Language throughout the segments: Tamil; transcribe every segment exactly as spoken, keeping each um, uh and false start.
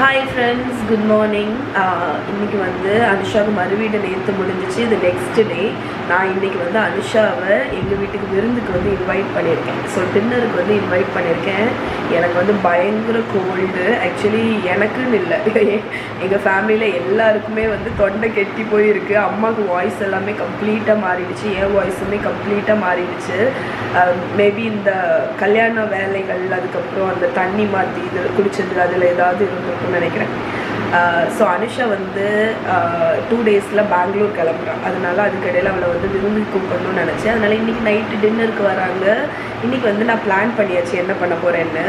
Hi friends, good morning. Innikku vandu Anusha ku maru veedu nethu mudinjichu. The next day na innikku vandu Anusha va enga veetukku virundukku vandu invite pannirken. So dinner ku vandu invite pannirken. Enakku vandu bayangara cold. Actually enakku illa enga family la ellarkume vandu thonda ketti poi irukku. Amma ku voice ellame complete ah maariduchu. Ye voice ume complete ah maariduchu. Maybe inda kalyana velaigal adukku appuram andha thanni maathi idhu kudichadhu adhula edavadhu irundhu. Uh, so Anusha வந்து two days-la Bangalore கிளம்புறா. அதனால அதுக்கு இடையில அவளை வந்து விருந்துக்கு கூப்பிடணும்னு நினைச்சேன். அதனால இன்னைக்கு நைட் டின்னருக்கு வராங்க. இன்னைக்கு வந்து நான் பிளான் பண்ணியாச்சு என்ன பண்ண போறேன்னு.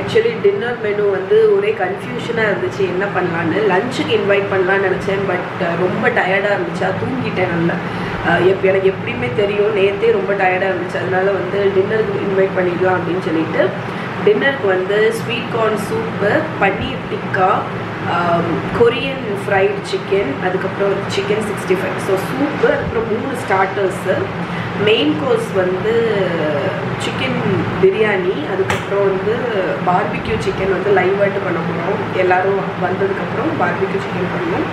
Actually dinner menu வந்து ஒரே கன்ஃபியூஷனா இருந்துச்சு என்ன பண்ணலான்னு. லஞ்சுக்கு இன்வைட் பண்ணலாம்னு நினைச்சேன். பட் ரொம்ப டயர்டா இருந்துச்சா தூங்கிட்டேன் நல்லா. எனக்கு எப்படியுமே தெரியும் நேத்தே ரொம்ப டயர்டா இருந்துச்சு. அதனால வந்து டின்னருக்கு இன்வைட் பண்ணிடலாம் அப்படின்னு சொல்லிட்டு டின்னருக்கு வந்து sweet corn soup, paneer tikka, Korean fried chicken, அதுக்கப்புறம் chicken sixty five so soup, அதுக்கப்புறம் மூணு ஸ்டார்டர்ஸு, மெயின் கோர்ஸ் வந்து சிக்கன் பிரியாணி, அதுக்கப்புறம் வந்து பார்பிக்யூ சிக்கன் வந்து லைவாகிட்டு பண்ண போகிறோம். எல்லோரும் வந்ததுக்கப்புறம் பார்பிக்யூ சிக்கன் பண்ணுவோம்.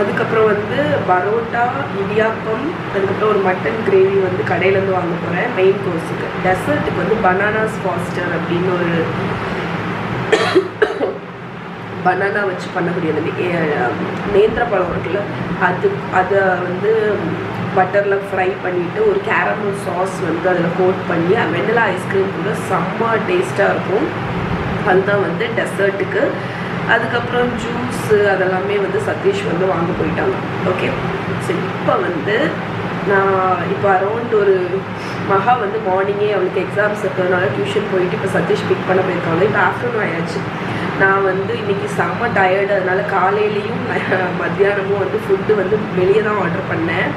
அதுக்கப்புறம் வந்து பரோட்டா, இடியாப்பம், அதுக்கப்புறம் ஒரு மட்டன் கிரேவி வந்து கடையிலேருந்து வாங்க போகிறேன் மெயின் கோர்ஸுக்கு. டெசர்ட்டுக்கு வந்து பனானாஸ் ஃபாஸ்டர் அப்படின்னு ஒரு பனானா வச்சு பண்ணக்கூடியது நேந்திர பழம் இருக்குல்ல, அது அதை வந்து பட்டரில் ஃப்ரை பண்ணிவிட்டு ஒரு கேரமல் சாஸ் வந்து அதில் கோட் பண்ணி வெண்ணிலா ஐஸ்கிரீம் கூட செம்ம டேஸ்ட்டாக இருக்கும். அதுதான் வந்து டெசர்ட்டுக்கு. அதுக்கப்புறம் ஜூஸு அதெல்லாமே வந்து சதீஷ் வந்து வாங்க போயிட்டாங்க. ஓகே, ஸோ இப்போ வந்து நான் இப்போ அரௌண்ட் ஒரு மகா வந்து மார்னிங்கே அவளுக்கு எக்ஸாம்ஸ் இருக்கிறதுனால டியூஷன் போயிட்டு இப்போ சதீஷ் பிக் பண்ண போயிருக்காங்க. இப்போ ஆஃப்டர்நூன் ஆயாச்சு. நான் வந்து இன்றைக்கி செம்ம டயர்டு. அதனால் காலையிலையும் மத்தியானமும் வந்து ஃபுட்டு வந்து வெளியே தான் ஆர்டர் பண்ணேன்.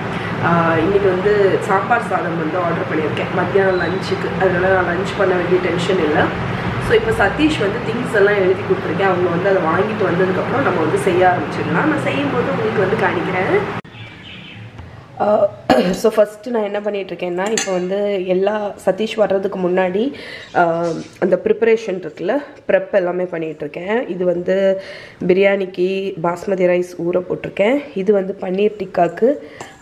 இன்றைக்கி வந்து சாம்பார் சாதம் வந்து ஆர்டர் பண்ணியிருக்கேன் மத்தியானம் லஞ்சுக்கு. அதனால் நான் லஞ்ச் பண்ண வேண்டிய டென்ஷன் இல்லை. ஸோ இப்போ சதீஷ் வந்து திங்ஸ் எல்லாம் எழுதி கொடுத்துருக்கேன். அவங்க வந்து அதை வாங்கிட்டு வந்ததுக்கப்புறம் நம்ம வந்து செய்ய ஆரம்பிச்சிடலாம். நான் செய்யும்போது உங்களுக்கு வந்து காணிக்கிறேன். ஸோ ஃபஸ்ட்டு நான் என்ன பண்ணிகிட்ருக்கேன்னா இப்போ வந்து எல்லா சதீஷ் வர்றதுக்கு முன்னாடி அந்த ப்ரிப்பரேஷன் இருக்குல்ல, ப்ரெப் எல்லாமே பண்ணிகிட்ருக்கேன். இது வந்து பிரியாணிக்கு பாஸ்மதி ரைஸ் ஊற போட்டிருக்கேன். இது வந்து பன்னீர் டிக்காவுக்கு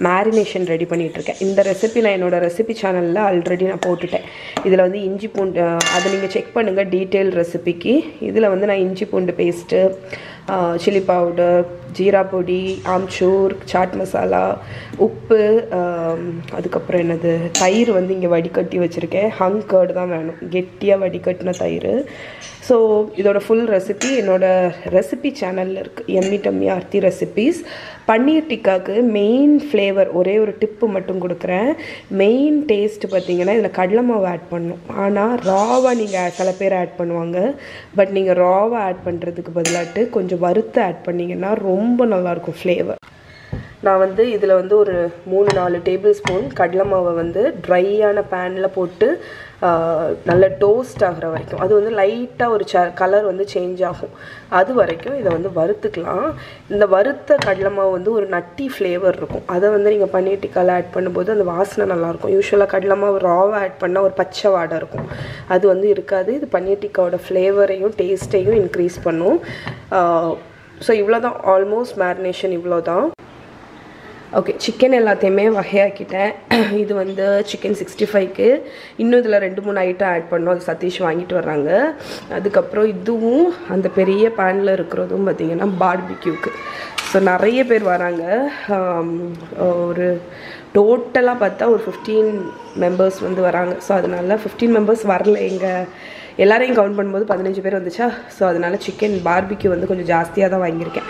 மேரினேஷன் ரெடி பண்ணிகிட்ருக்கேன். இந்த ரெசிபி நான் என்னோடய ரெசிபி சேனலில் ஆல்ரெடி நான் போட்டுட்டேன். இதில் வந்து இஞ்சி பூண்டு அதை நீங்கள் செக் பண்ணுங்கள் டீட்டெயில் ரெசிபிக்கு. இதில் வந்து நான் இஞ்சி பூண்டு பேஸ்ட்டு, சில்லி பவுடர், ஜீரா பொடி, ஆம்ச்சூர், சாட் மசாலா, உப்பு, அதுக்கப்புறம் என்னது தயிர் வந்து இங்கே வடிகட்டி வச்சுருக்கேன். ஹங் கர்டு தான் வேணும், கெட்டியாக வடிகட்டின தயிர். ஸோ இதோட ஃபுல் ரெசிபி என்னோடய ரெசிபி சேனலில் இருக்குது, Emmy dummy Aarthi recipes. Paneer டிக்காவுக்கு மெயின் ஃப்ளேவர் ஒரே ஒரு டிப்பு மட்டும் கொடுக்குறேன். மெயின் டேஸ்ட்டு பார்த்திங்கன்னா இதில் கடலை மாவு ஆட் பண்ணணும். ஆனால் ராவாக நீங்கள் சில பேர் ஆட் பண்ணுவாங்க. பட் நீங்கள் ராவாக ஆட் பண்ணுறதுக்கு பதிலாட்டு கொஞ்சம் வறுத்து ஆட் பண்ணிங்கன்னா ரொம்ப நல்லாயிருக்கும் ஃப்ளேவர். நான் வந்து இதில் வந்து ஒரு மூணு நாலு டேபிள் ஸ்பூன் கடலை மாவை வந்து ட்ரையான பேனில் போட்டு நல்ல டோஸ்ட் ஆகிற வரைக்கும், அது வந்து லைட்டாக ஒரு ச கலர் வந்து சேஞ்ச் ஆகும். அது வரைக்கும் இதை வந்து வறுத்துக்கலாம். இந்த வறுத்த கடலை மாவு வந்து ஒரு நட்டி ஃப்ளேவர் இருக்கும். அதை வந்து நீங்கள் பன்னீர் டிக்காவில் ஆட் பண்ணும்போது அந்த வாசனை நல்லாயிருக்கும். யூஸ்வலாக கடலை மாவு ராவாக ஆட் பண்ணால் ஒரு பச்சை வாடை இருக்கும், அது வந்து இருக்காது. இது பன்னீர் டிக்காவோட ஃப்ளேவரையும் டேஸ்ட்டையும் இன்க்ரீஸ் பண்ணும். ஸோ இவ்வளோ தான், ஆல்மோஸ்ட் மேரினேஷன் இவ்வளோ தான். ஓகே, சிக்கன் எல்லாத்தையுமே வகையாக்கிட்டேன். இது வந்து சிக்கன் சிக்ஸ்டி ஃபைவ்க்கு இன்னும் இதில் ரெண்டு மூணு ஐட்டம் ஆட் பண்ணோம். அது சதீஷ் வாங்கிட்டு வர்றாங்க. அதுக்கப்புறம் இதுவும் அந்த பெரிய பேனில் இருக்கிறதும் பார்த்திங்கன்னா பார்பிக்யூக்கு. ஸோ நிறைய பேர் வராங்க. ஒரு டோட்டலாக பார்த்தா ஒரு ஃபிஃப்டீன் மெம்பர்ஸ் வந்து வராங்க. ஸோ அதனால் ஃபிஃப்டீன் மெம்பர்ஸ் வரல, எங்கள் எல்லாரையும் கவுண்ட் பண்ணும்போது பதினஞ்சு பேர் வந்துச்சா. ஸோ அதனால் சிக்கன் பார்பிக்யூ வந்து கொஞ்சம் ஜாஸ்தியாக தான் வாங்கியிருக்கேன்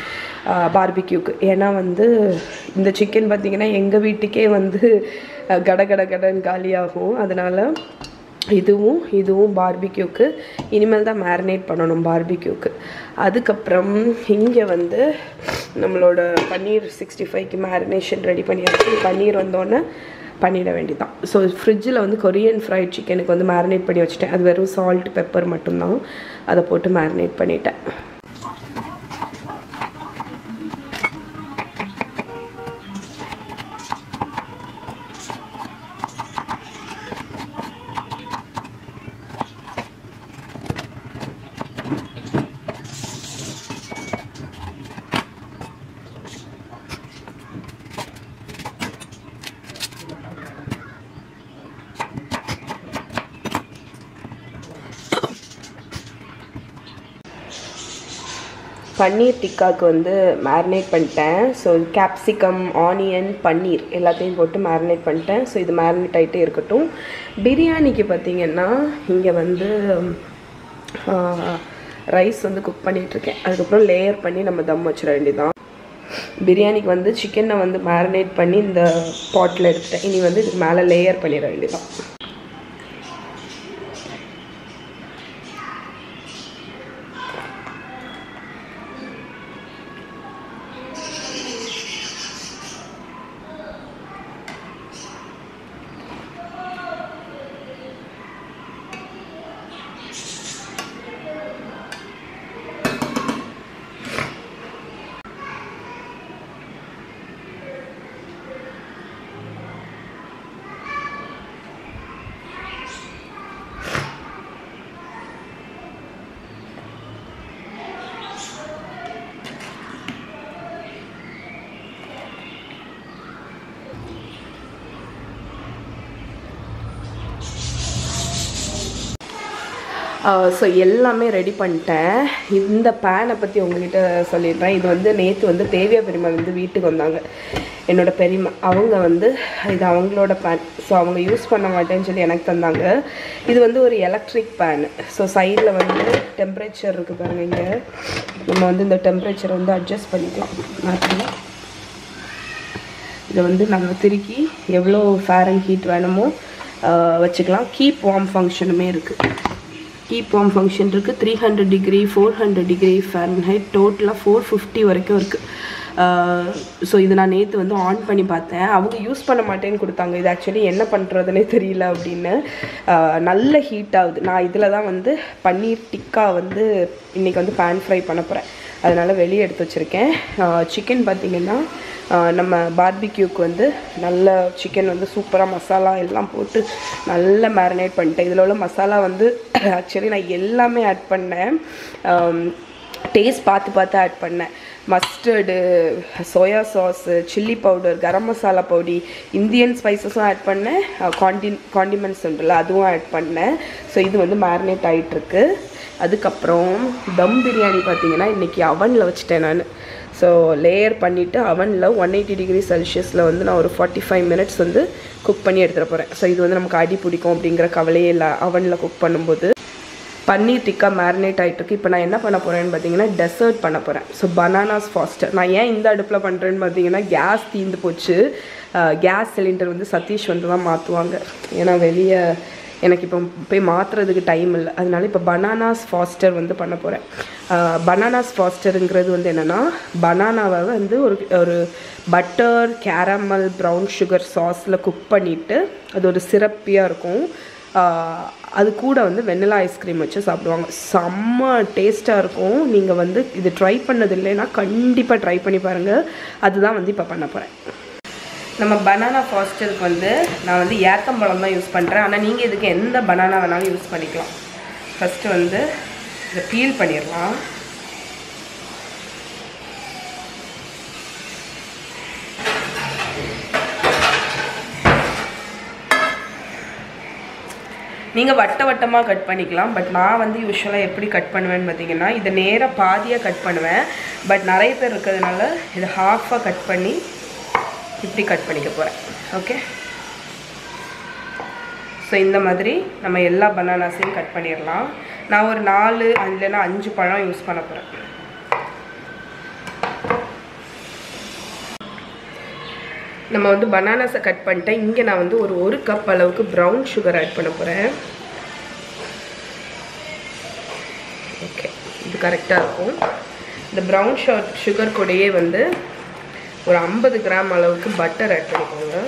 பார்பிக்யூக்கு. ஏன்னா வந்து இந்த சிக்கன் பார்த்திங்கன்னா எங்கள் வீட்டுக்கே வந்து கட கட கடன் காலியாகும். அதனால் இதுவும் இதுவும் பார்பிக்யூக்கு இனிமேல் தான் மேரினேட் பண்ணணும் பார்பிக்யூக்கு. அதுக்கப்புறம் இங்கே வந்து நம்மளோட பன்னீர் சிக்ஸ்டி ஃபைவ்க்கு மேரினேஷன் ரெடி பண்ணியாச்சு. பன்னீர் வந்தோடனே பண்ணிட வேண்டியதான். ஸோ ஃப்ரிட்ஜில் வந்து கொரியன் ஃப்ரைட் சிக்கனுக்கு வந்து மேரினேட் பண்ணி வச்சுட்டேன். அது வெறும் சால்ட் பெப்பர் மட்டும்தான், அதை போட்டு மேரினேட் பண்ணிட்டேன். பன்னீர் டிக்காக்கு வந்து மேரினேட் பண்ணிட்டேன். ஸோ கேப்சிகம், ஆனியன், பன்னீர் எல்லாத்தையும் போட்டு மேரினேட் பண்ணிட்டேன். ஸோ இது மேரினேட் ஆகிட்டே இருக்கட்டும். பிரியாணிக்கு பார்த்திங்கன்னா இங்கே வந்து ரைஸ் வந்து குக் பண்ணிகிட்ருக்கேன். அதுக்கப்புறம் லேயர் பண்ணி நம்ம தம் வச்சிட வேண்டியதான். பிரியாணிக்கு வந்து சிக்கனை வந்து மேரினேட் பண்ணி இந்த பாட்டில் எடுத்துட்டேன். இனி வந்து இதுக்கு மேலே லேயர் பண்ணிட வேண்டியதான். ஸோ எல்லாமே ரெடி பண்ணிட்டேன். இந்த பேனை பற்றி உங்ககிட்ட சொல்லிடுறேன். இது வந்து நேற்று வந்து தேவியா பெரியம்மா வந்து வீட்டுக்கு வந்தாங்க. என்னோடய பெரியம்மா அவங்க வந்து இது அவங்களோட பேன். ஸோ அவங்க யூஸ் பண்ண மாட்டேன்னு சொல்லி எனக்கு தந்தாங்க. இது வந்து ஒரு எலக்ட்ரிக் பேனு. ஸோ சைடில் வந்து டெம்பரேச்சர் இருக்குது பாருங்கள். இங்கே நம்ம வந்து இந்த டெம்பரேச்சர் வந்து அட்ஜஸ்ட் பண்ணிக்கலாம். மாற்றினா இதை வந்து நம்ம திருக்கி எவ்வளோ ஃபேரன் ஹீட் வேணுமோ வச்சுக்கலாம். கீப் வார்ம் ஃபங்க்ஷனுமே இருக்குது. கீப் வார்ம் ஃபங்க்ஷன் இருக்குது. Three hundred degree, four hundred degree Fahrenheit, டோட்டலாக ஃபோர் ஃபிஃப்டி வரைக்கும் இருக்குது. ஸோ இது நான் நேற்று வந்து ஆன் பண்ணி பார்த்தேன். அவங்க யூஸ் பண்ண மாட்டேன்னு கொடுத்தாங்க. இது ஆக்சுவலி என்ன பண்ணுறதுனே தெரியல அப்படின்னு. நல்ல ஹீட் ஆகுது. நான் இதில் தான் வந்து பன்னீர் டிக்கா வந்து இன்றைக்கி வந்து பேன் ஃப்ரை பண்ண போகிறேன். அதனால் வெளியே எடுத்து வச்சுருக்கேன். சிக்கன் பார்த்திங்கன்னா நம்ம பார்பிக்யூக்கு வந்து நல்ல சிக்கன் வந்து சூப்பராக மசாலா எல்லாம் போட்டு நல்லா மேரினேட் பண்ணிட்டேன். இதில் உள்ள மசாலா வந்து ஆக்சுவலி நான் எல்லாமே ஆட் பண்ணேன். டேஸ்ட் பார்த்து பார்த்து ஆட் பண்ணேன். Mustard, soya sauce, chilli powder, garam masala பொடி, இந்தியன் ஸ்பைசஸும் ஆட் பண்ணேன். காண்டி காண்டிமெண்ட்ஸ் உண்டுல்ல அதுவும் ஆட் பண்ணேன். ஸோ இது வந்து மேரினேட் ஆகிட்டுருக்கு. அதுக்கப்புறம் தம் பிரியாணி பார்த்திங்கன்னா இன்றைக்கி அவனில் வச்சுட்டேன் நான். ஸோ லேயர் பண்ணிவிட்டு அவனில் ஒன் எயிட்டி டிகிரி செல்சியஸில் வந்து நான் ஒரு ஃபார்ட்டி ஃபைவ் மினிட்ஸ் வந்து குக் பண்ணி எடுத்துகிட்டு போகிறேன். ஸோ இது வந்து நமக்கு அடி பிடிக்கும் அப்படிங்கிற கவலையே இல்லை அவனில் குக் பண்ணும்போது. பன்னீர் டிக்கா மேரினேட் ஆகிட்டுருக்கு. இப்போ நான் என்ன பண்ண போகிறேன்னு பார்த்தீங்கன்னா டெசர்ட் பண்ண போகிறேன். ஸோ பனானாஸ் ஃபாஸ்டர் நான் ஏன் இந்த அடுப்பில் பண்ணுறேன்னு பார்த்தீங்கன்னா கேஸ் தீர்ந்து போச்சு. கேஸ் சிலிண்டர் வந்து சதீஷ் வந்து தான் மாற்றுவாங்க. ஏன்னா வெளியே எனக்கு இப்போ போய் மாற்றுறதுக்கு டைம் இல்லை. அதனால இப்போ பனானாஸ் ஃபாஸ்டர் வந்து பண்ண போகிறேன். பனானாஸ் ஃபாஸ்டருங்கிறது வந்து என்னென்னா பனானாவை வந்து ஒரு ஒரு பட்டர், கேரமல், ப்ரௌன் சுகர் சாஸில் குக் பண்ணிவிட்டு அது ஒரு சிறப்பியாக இருக்கும். அது கூட வந்து வெண்ணிலா ஐஸ்கிரீம் வச்சு சாப்பிடுவாங்க. செம்ம டேஸ்ட்டாக இருக்கும். நீங்கள் வந்து இது ட்ரை பண்ணது இல்லைன்னா கண்டிப்பாக ட்ரை பண்ணி பாருங்கள். அதுதான் வந்து இப்போ பண்ண போகிறேன். நம்ம பனானா ஃபாஸ்டருக்கு வந்து நான் வந்து ஏத்தம்பழம் தான் யூஸ் பண்ணுறேன். ஆனால் நீங்கள் இதுக்கு எந்த பனானா வேணாலும் யூஸ் பண்ணிக்கலாம். ஃபஸ்ட்டு வந்து இதை பீல் பண்ணிடலாம். நீங்கள் வட்ட வட்டமாக கட் பண்ணிக்கலாம். பட் நான் வந்து யூஸ்வலாக எப்படி கட் பண்ணுவேன்னு பார்த்தீங்கன்னா இதை நேராக பாதியாக கட் பண்ணுவேன். பட் நிறைய பேர் இருக்கிறதுனால இதை ஹாஃபாக கட் பண்ணி இப்படி கட் பண்ணிக்க போகிறேன். ஓகே, ஸோ இந்த மாதிரி நம்ம எல்லா பனானாஸையும் கட் பண்ணிடலாம். நான் ஒரு நாலு இல்லைன்னா அஞ்சு பழம் யூஸ் பண்ண போகிறேன். நம்ம வந்து பனானாஸை கட் பண்ணிட்டேன். இங்கே நான் வந்து ஒரு ஒரு கப் அளவுக்கு ப்ரௌன் சுகர் ஆட் பண்ண போகிறேன். ஓகே, இது கரெக்டாக இருக்கும். இந்த ப்ரௌன் சுகர் கூடயே வந்து ஒரு ஐம்பது கிராம் அளவுக்கு பட்டர் ஆட் பண்ணிக்கோங்க.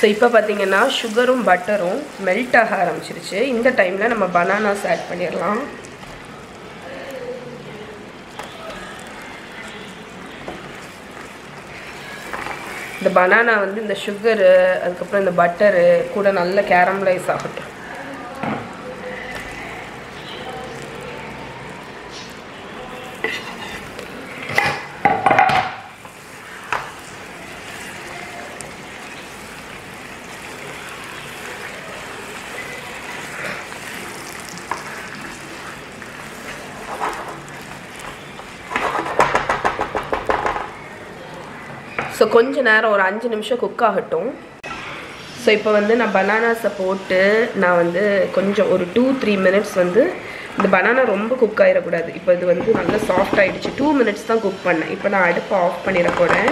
ஸோ இப்போ பார்த்திங்கன்னா சுகரும் பட்டரும் மெல்ட் ஆக ஆரம்பிச்சிருச்சு. இந்த டைமில் நம்ம பனானாஸ் ஆட் பண்ணிடலாம். The banana and then the sugar and the butter could all caramelize out. So, கொஞ்ச நேரம் ஒரு five நிமிஷம் குக் ஆகட்டும். சோ இப்போ வந்து நான் bananas-ஐ போட்டு நான் வந்து கொஞ்சம் ஒரு two three minutes வந்து இந்த banana ரொம்ப குக் ஆயிர கூடாது. இப்போ இது வந்து நல்ல சாஃப்ட் ஆயிடுச்சு. two minutes தான் குக் பண்ணேன். இப்போ நான் அடுப்பை ஆஃப் பண்ணிர போறேன்.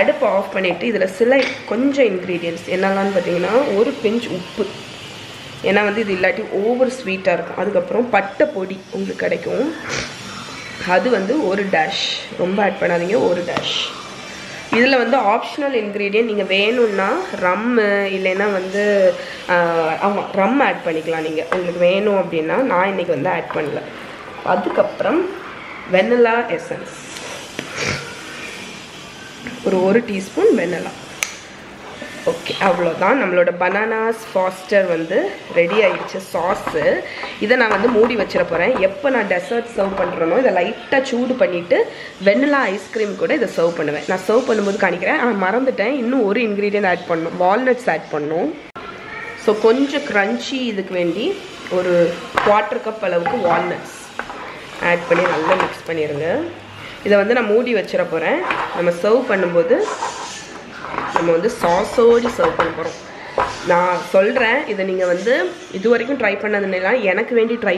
அடுப்பை ஆஃப் பண்ணிட்டு இதல சில கொஞ்சம் ingredients என்னெல்லாம் பாத்தீங்கன்னா ஒரு pinch உப்பு. ஏன்னா வந்து இது இல்லாட்டி ஓவர் ஸ்வீட்டா இருக்கும். அதுக்கு அப்புறம் பட்டை பொடி உங்களுக்கு கிடைக்கும். அது வந்து ஒரு dash. ரொம்ப ஆட் பண்ணாதீங்க ஒரு dash. This is an optional ingredient. You can add rum or rum. Add vanilla essence. one teaspoon vanilla. Okay, our bananas foster ready sauce. This is the dessert serve panna light chood vanilla ice cream koda serve pannuven. Na serve pannumbodhu kanikira ingredient add walnuts add pannu. So konja crunchy idhukku vendi oru quarter cup alavukku walnuts add panni nalla mix pannirunga. Idha vandu na moodi vechira poren. Nama serve pannumbodhu We will serve the sauce. I told you that you can try this. You can try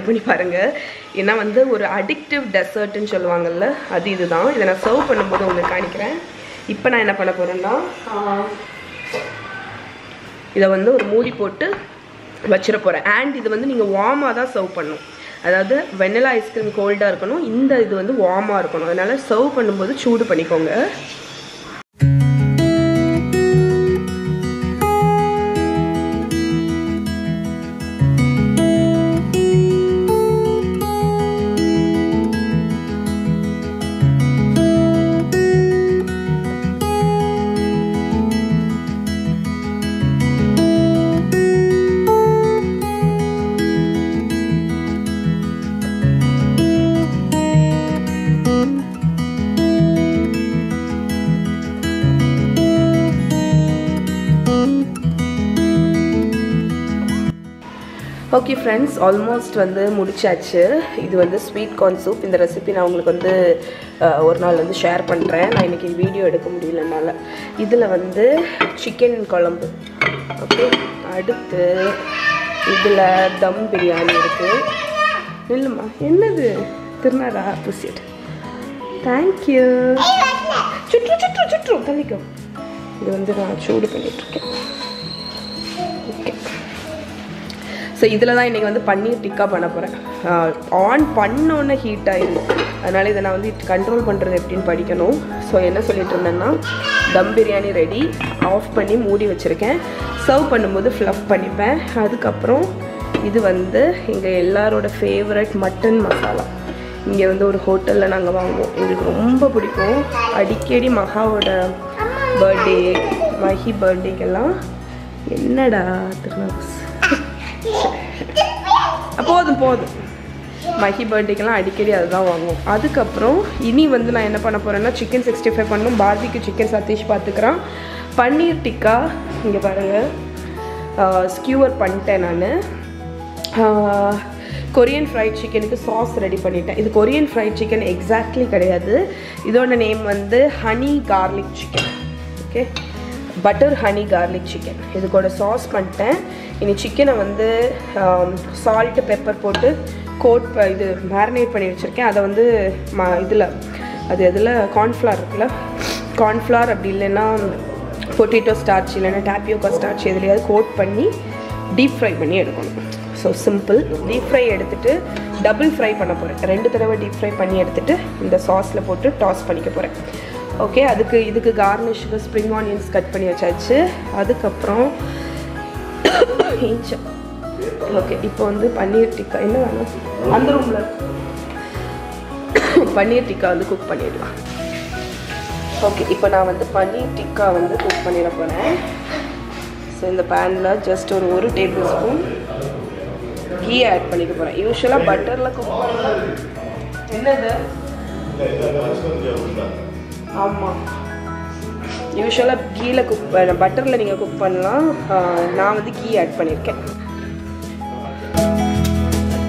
this. It's an addictive dessert. That's it. You can serve it. Now, what do I do? I will put it in a mood. And you can serve it warm. That is vanilla ice cream is cold. This is warm. So, serve it warm. Okay friends, almost vandu mudichachu. Idu vandu sweet corn soup. Indha recipe na ungalku vandu oru naal vandu share pandren. Na iniki video edukka mudiyalanala. Idhila vandu chicken kolambu. Okay, aduthu idhila dum biryani irukku. Nilluma, ennadhu? Thirunara appreciate. Thank you. Chutru chutru chutru thalikku. Idu vandu na choodu panniterken. So this is the paneer tikka on pan heat so, control so enna solliterundana dum biryani ready off panni moodi vechiruken serve pannumbodhu fluff pannipen adukaprom idu vandu inga ellaroda favorite mutton masala inga vandu or hotel la naanga vaanguvom engalukku romba pidikum adikedi mahavoda birthday mahi birthday kella enna da அப்போதும் போதும் மஹி பர்த்டேக்கெல்லாம் அடிக்கடி அதுதான் வாங்குவோம். அதுக்கு அப்புறம் இனி வந்து நான் என்ன பண்ணப் போறேன்னா chicken sixty-five பண்ணனும். பார்பிக்கு chicken சதீஷ் பாத்துக்கறான். பன்னீர் டிக்கா இங்க பாருங்க. ஸ்கியூவர் பண்ணிட்டேன் நானு. கொரியன் ஃப்ரைட் chickenக்கு சாஸ் ரெடி பண்ணிட்டேன். இது கொரியன் ஃப்ரைட் chicken எக்ஸாக்ட்லி கிடையாது. இதோட நேம் வந்து honey garlic chicken. Okay. Butter honey garlic chicken. This is sauce. This chicken is salt pepper coat marinate marinate. That is corn flour. Corn flour, potato starch, tapioca starch. Coat deep fry. So simple. Deep fry. Double fry. Deep fry. The sauce toss. Okay, அதுக்கு இதுக்கு गार्निशக்கு spring onions கட் பண்ணி வச்சாச்சு. அதுக்கு அப்புறம் இஞ்சி. ஓகே, இப்போ வந்து பன்னீர் டிக்கா என்ன வேணும்? அந்த ரூம்ல பன்னீர் டிக்கா வந்து குக் பண்ணிடலாம். Okay, now I am going to cook tikka so in the pan just one tablespoon ghee add usually butter la cook pannala usually ghee la cook butter la neenga cook pannala na vandu ghee add pannirken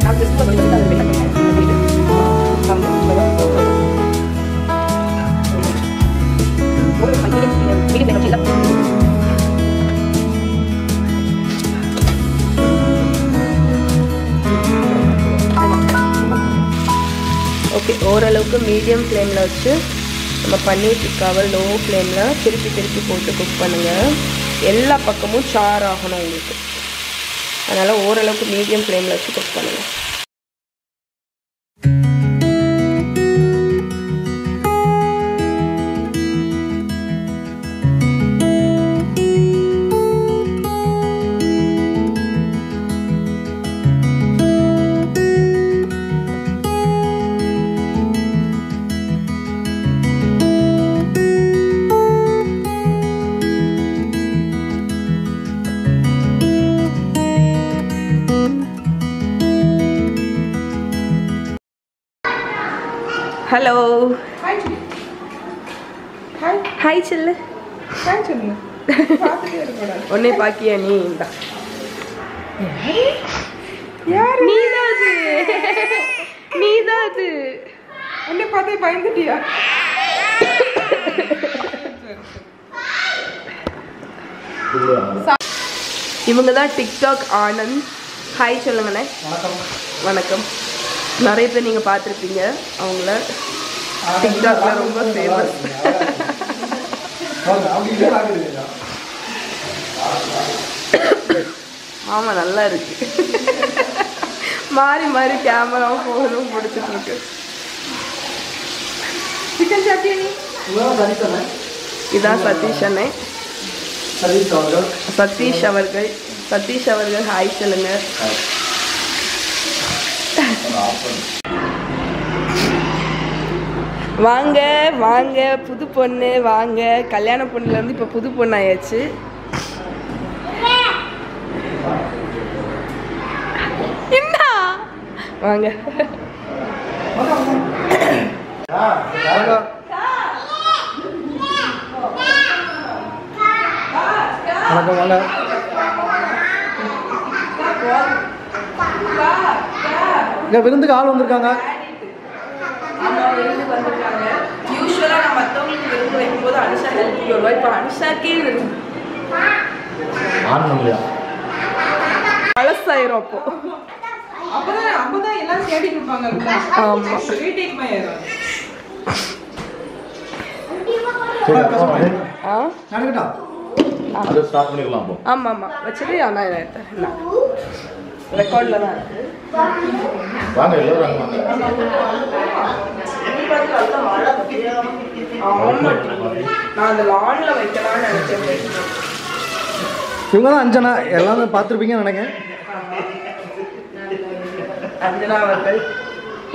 okay, overall medium flame la vechu nama paneer tikka low flame la thirupi thirupi potu cook pannunga ella pakkamum char aagana ungalku adala overall medium flame la vechu cook pannunga. Hello. Hi Chilli. Hi. Hi Chilli. Hi Chilli. Onne paakiya nee inda. Yaar needa adu. Needa adu. Onne paatha bayindittiya. Ivanga da TikTok Anand. Hi solunga ne. Vanakkam. Vanakkam. Nare pe neenga paathirupinga avangala TikTok la romba famous. Mama nalla irukku. Mari mari camera phone poduchirukku. Chicken chutney. Wow, Sadisha ne. Idha Sadisha ne. Sadisha avargal. Sadisha avargal. Sadisha avargal hi solunga. வாங்க வாங்க புது பொண்ணு வாங்க கல்யாண பொண்ணுல இருந்து இப்ப புது பொண்ணு ஆயாச்சு. என்ன வாங்க இங்க விருந்துக்கு ஆள் வந்திருக்காங்க. ஆமா விருந்து வந்திருக்காங்க. யூசுவலா நம்ம மத்தவங்களுக்கு விருந்து வைக்கும்போது அனுஷா ஹெல்ப் பண்ணுவா. இப்ப அனுஷாக்கே விருந்து. ஆன்லைன்லயா? அலசாயிரோ அப்போ. அப்பதான் அப்பதான் எல்லாரும் தேடிட்டு இருப்பாங்க. ஆமா. ரீடேக் மாயிரோ. ஆ? நடக்கடா. அத ஸ்டார்ட் பண்ணிக்கலாம் அப்போ. ஆமா ஆமா. வச்சிரு انا என்ன. ரெக்கார்ட் பண்ணா. வாங்க எல்லாரும் வாங்க. எபிபடி கரெக்ட்டா மாடா கிரே ஆமா. நான் அந்த லான்ல வைக்கலாம்னு நினைச்சேன். இவங்க தான் அஞ்சனா எல்லாரும் பாத்துப்பீங்க நினைக்கிறேன். அஞ்சனா அவர்கள்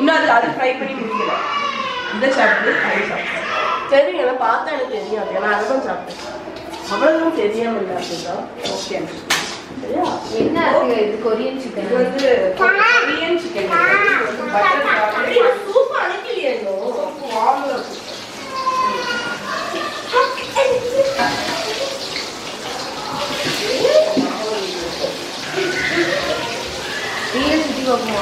இன்னும் அது அது ஃப்ரை பண்ணி முடிக்கல. இந்த சாப்பிட்டு ஃப்ரை சாப்பிட்டு. சரிங்க நான் பார்த்தா எனக்கு தெரியும். நான் அதுவும் சாப்பிட்டேன். அவ்வளவு தெரியாம இல்ல அதுதா. ஓகே. என்ன இது கொரியன் chicken வந்து Korean chicken butter coffee soup அனுப்பிலியோ வாங்குற ஏன் திவமா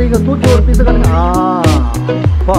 அப்படி இங்க தூக்கி ஒரு பீஸ் கணக்கு ஆ பா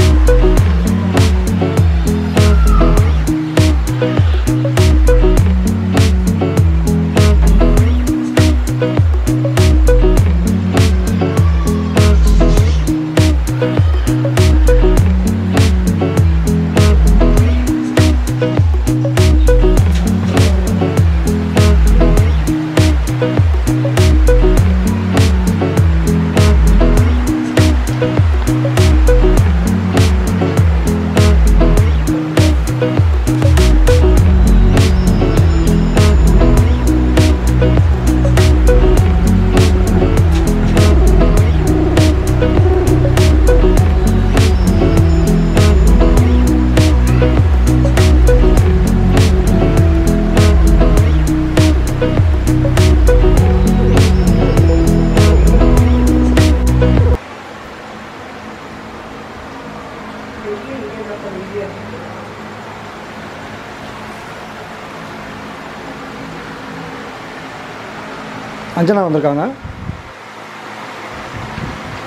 அஞ்சனா வந்திருக்காங்க.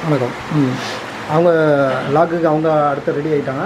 வணக்கம். ம் அவங்க லாக்குக்கு அவங்க அடுத்து ரெடி ஆகிட்டாங்க.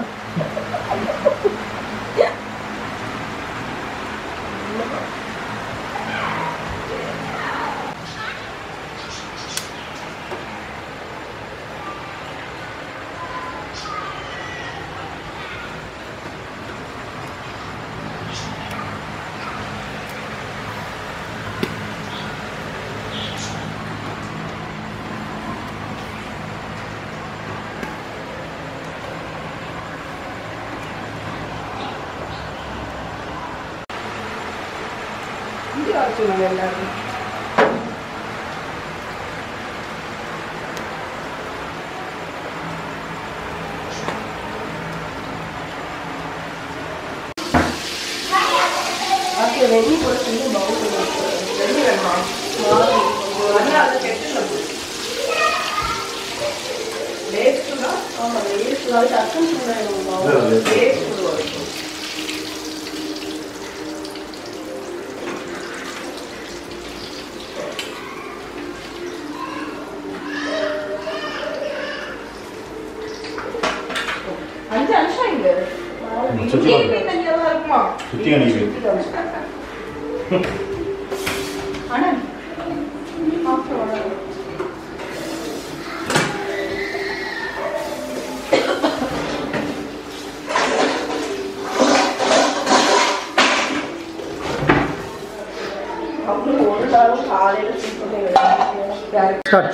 Start.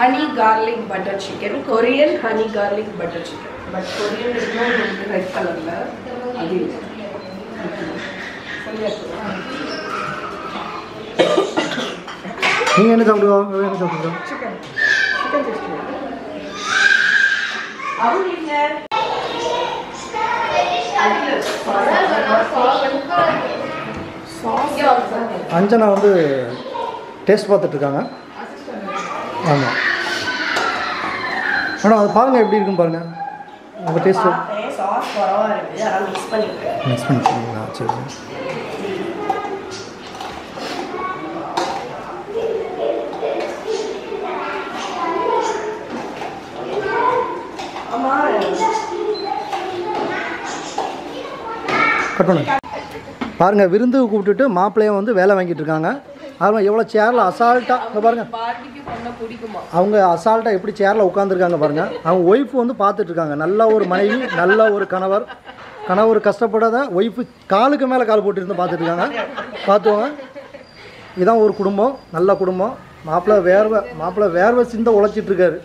Honey garlic butter chicken, Korean honey garlic butter chicken. But Korean is not red color. You want to go? Chicken. Chicken sixty. Anjana வந்து டேஸ்ட் பார்த்துட்டு இருக்காங்க. ஆமா. அண்ணா அது பாருங்க எப்படி இருக்கும் பாருங்க. நம்ம டேஸ்ட் பாத்தேன் சாஸ் பரவா இருக்கு. அத மிக்ஸ் பண்ணிட்டேன். மிக்ஸ் பண்ணிட்டீங்களா? சரி. அம்மா கட் பண்ணுங்க. பாருங்க விருந்து கூப்பிட்டுட்டு மாப்பிளைய வந்து வேலை வாங்கிட்டு இருக்காங்க. அவங்க எவ்வளோ சேரில் அசால்ட்டாக பாருங்க அவங்க அசால்ட்டாக எப்படி சேரில் உட்காந்துருக்காங்க பாருங்க. அவங்க ஒய்ஃப் வந்து பார்த்துட்ருக்காங்க. நல்ல ஒரு மனைவி, நல்ல ஒரு கணவர், கணவர் கஷ்டப்படாத ஒய்ஃபு காலுக்கு மேலே கால் போட்டுருந்து பார்த்துட்ருக்காங்க. பார்த்துவாங்க. இதுதான் ஒரு குடும்பம், நல்ல குடும்பம். மாப்பிள்ளை வேர்வை மாப்பிள்ளை வேர்வை சிந்த உழைச்சிட்ருக்காரு.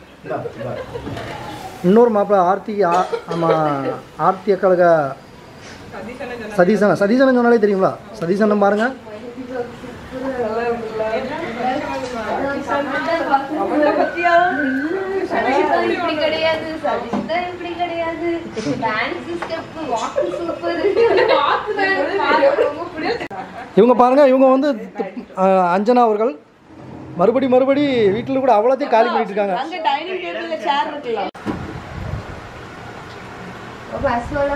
இன்னொரு மாப்பிள்ளை ஆர்த்தி ஆ ஆமாம் ஆர்த்தி அக்காளுக்கு சதீசன் சதீசன் சொன்னாலே தெரியுங்களா? சதீசன் பாருங்கள். கிடையாது இவங்க பாருங்கள், இவங்க வந்து அஞ்சனா அவர்கள் மறுபடி மறுபடி வீட்டில் கூட அவ்வளோத்தையும் காலி பண்ணிட்டு இருக்காங்க. அங்கே டைனிங் டேபிள்ல சேர் இருக்குலாம். அப்ப அஸ்வலா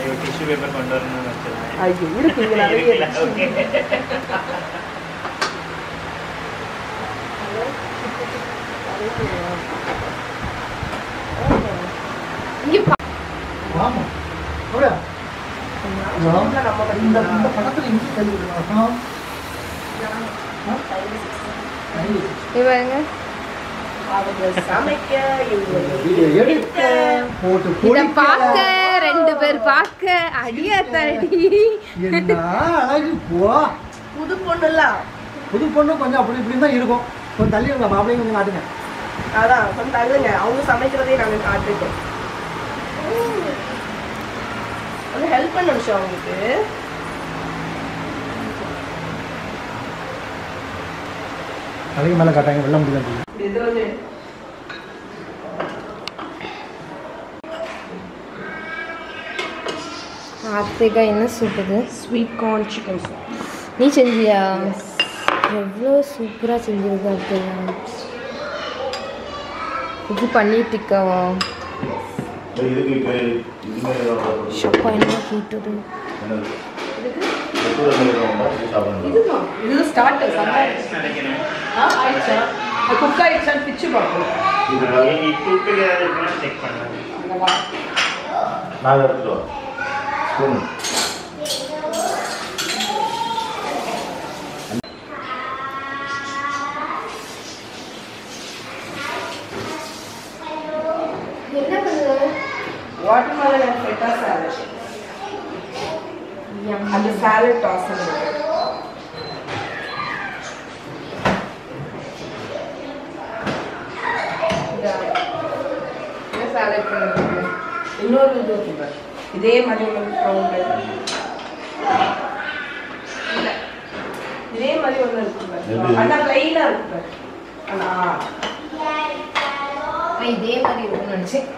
ஐயோ டிஷ்யூ பேப்பர் கொண்டு வரணும் நினைச்சேன். ஐயோ இருக்கு நிறைய இருக்கு. ஓகே. இங்க வாமா. ஓடா. நான் நம்ம இந்த பக்கத்துல இருந்து தெரியுமா? இவங்க அவங்க சமைக்க இவங்க எடுத்து போட்டு போட்டு பாக்க ரெண்டு பேர் பாக்க அடியா தடி என்ன அழகு போ புது பொண்ணுல புது பொண்ணு கொஞ்சம் அப்படி இப்படி தான் இருக்கும். கொஞ்சம் தள்ளி இருங்க மாப்பிளை கொஞ்சம் காட்டுங்க. அதான் கொஞ்சம் தள்ளுங்க. அவங்க சமைக்கிறதே நாங்க காட்டுறோம். கொஞ்சம் ஹெல்ப் பண்ணுங்க அவங்களுக்கு. அதையும் மேலே காட்டாங்க வெள்ள முடியல. ஆர்த்திகா என்ன சூப்புது? Sweet corn chicken soup. நீ செஞ்சியா? எவ்வளோ சூப்பராக செஞ்சிருக்கா ஆர்த்திகா. இது பன்னீர் டிக்காவா? ஷப்பா என்ன கேட்டுது? இதுதான் இது ஸ்டார்ட் நினைக்கிறேன். ஆ ஆயிச்சா குக் ஆயிச்சா பிச்சு பார்ப்போம். இது நீ குக் பண்ணி செக் பண்ணு. நான் எடுத்துறேன் ஸ்பூன். என்ன பண்ணுது? Watermelon feta salad. அந்த சாலட் டாஸ் பண்ணுங்க. இன்னொரு இதே மாதிரி இதே மாதிரி ஒன்று இருக்கு. ஆனா ப்ளைனா இருக்கு. ஆனா இதே மாதிரி இருக்குன்னு நினைச்சேன்.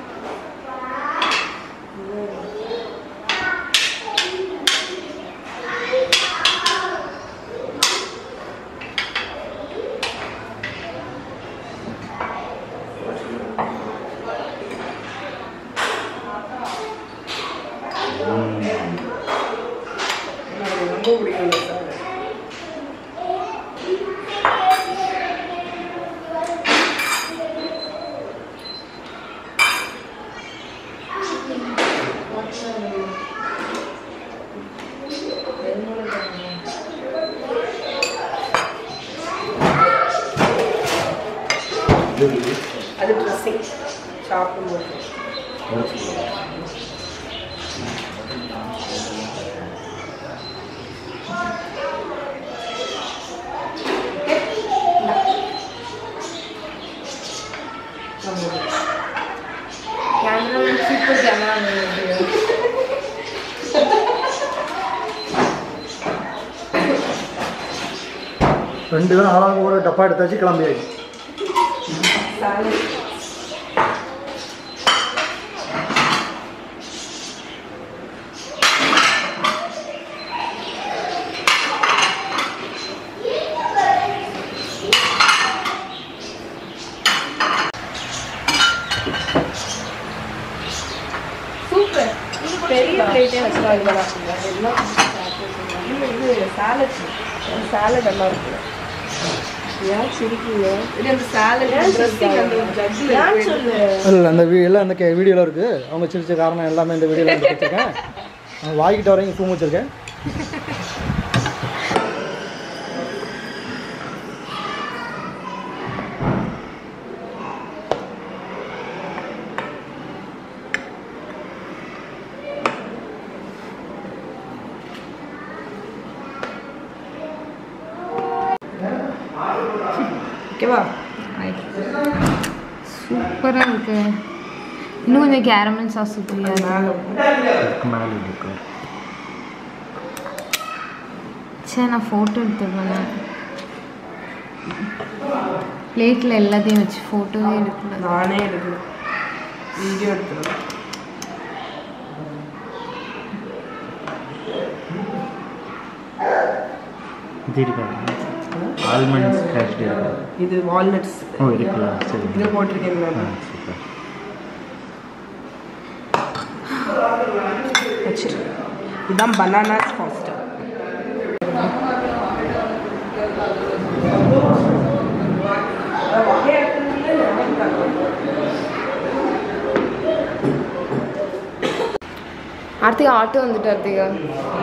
அது ட்ரெஸ்ஸிங் சாப்பிடும்போது சூப்பர் ஜமான். ரெண்டு தான் ஆளாங்க ஒரு டப்பா எடுத்தாச்சு கிளம்பியாச்சு. சூப்பர் பெரிய பிளேட்டே வச்சுருவாங்க. இது சாலட் சாலட் நல்லா இருக்கு. நான் சிரிக்கல. இது அந்த சாலட் ட்ரெஸ்ஸிங் அந்த ஜட்ஜ் நான் சொல்ல இல்ல அந்த எல்லாம் அந்த வீடியோல இருக்கு. அவங்க சிரிச்ச காரணம் எல்லாமே இந்த வீடியோல வந்து வெச்சிருக்கேன். நான் வாயிட்ட வரைக்கும் தூமி வச்சிருக்கேன். ஓகேவா? சூப்பராக இருக்கு. இன்னும் கொஞ்சம் கேரமல் சாஸ் ஊற்றியா? சரி, நான் ஃபோட்டோ எடுத்துருவேன். பிளேட்டில் எல்லாத்தையும் வச்சு ஃபோட்டோவே எடுக்கணும். நானே எடுக்கணும், வீடியோ எடுத்துருவேன். Almonds fresh date. இது வால்நட்ஸ். ஓ, இருக்குல. சரி, இது போட்டுருக்கேன் நான். சூப்பர். அச்சீர். இதான் banana pasta. ஆர்த்தி ஆட்டோ வந்துட்டார்த்திகா.